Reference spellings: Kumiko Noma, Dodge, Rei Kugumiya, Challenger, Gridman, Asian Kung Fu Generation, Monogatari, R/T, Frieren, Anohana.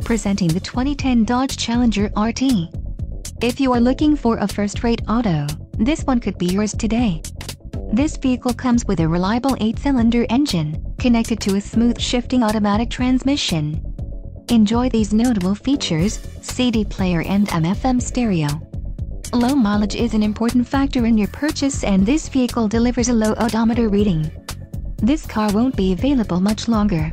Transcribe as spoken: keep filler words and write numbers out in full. Presenting the twenty ten Dodge Challenger R T. If you are looking for a first-rate auto, this one could be yours today. This vehicle comes with a reliable eight-cylinder engine, connected to a smooth shifting automatic transmission. Enjoy these notable features: C D player and M F M stereo. Low mileage is an important factor in your purchase, and this vehicle delivers a low odometer reading. This car won't be available much longer.